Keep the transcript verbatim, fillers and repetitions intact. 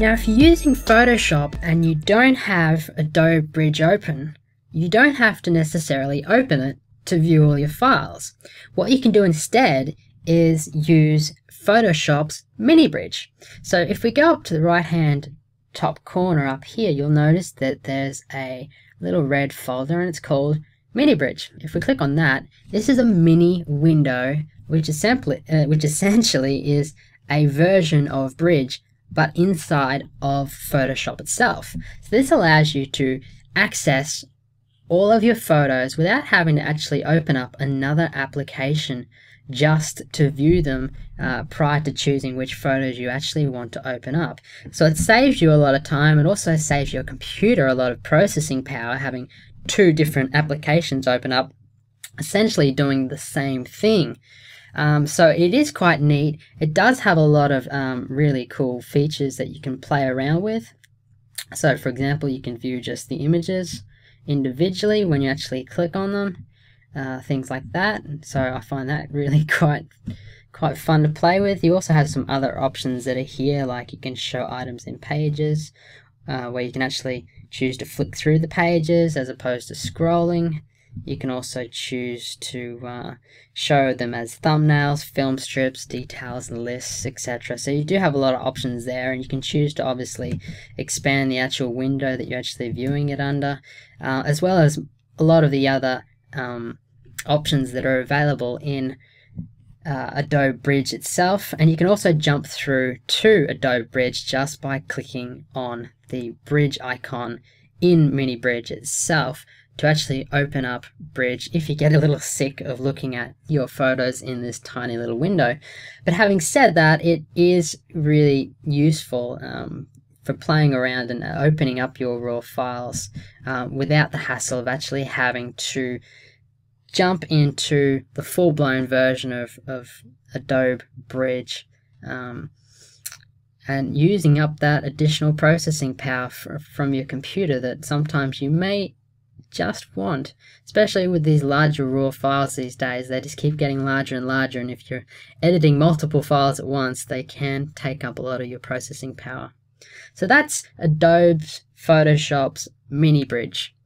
Now, if you're using Photoshop and you don't have Adobe Bridge open, you don't have to necessarily open it to view all your files. What you can do instead is use Photoshop's Mini Bridge. So if we go up to the right hand top corner up here, you'll notice that there's a little red folder and it's called Mini Bridge. If we click on that, this is a mini window, which, is simply, uh, which essentially is a version of Bridge, but inside of Photoshop itself. So this allows you to access all of your photos without having to actually open up another application just to view them uh, prior to choosing which photos you actually want to open up. So it saves you a lot of time. It also saves your computer a lot of processing power, having two different applications open up, essentially doing the same thing. Um, so it is quite neat. It does have a lot of um, really cool features that you can play around with. So for example, you can view just the images individually when you actually click on them, uh, things like that. So I find that really quite quite fun to play with. You also have some other options that are here, like you can show items in pages, uh, where you can actually choose to flick through the pages as opposed to scrolling. You can also choose to uh, show them as thumbnails, film strips, details, lists, et cetera. So you do have a lot of options there, and you can choose to obviously expand the actual window that you're actually viewing it under, uh, as well as a lot of the other um, options that are available in uh, Adobe Bridge itself. And you can also jump through to Adobe Bridge just by clicking on the Bridge icon in Mini Bridge itself, to actually open up Bridge if you get a little sick of looking at your photos in this tiny little window. But having said that, it is really useful um, for playing around and opening up your raw files um, without the hassle of actually having to jump into the full-blown version of, of Adobe Bridge um, and using up that additional processing power for, from your computer that sometimes you may just want, especially with these larger raw files these days. They just keep getting larger and larger, and if you're editing multiple files at once, they can take up a lot of your processing power. So that's Adobe's Photoshop's Mini Bridge.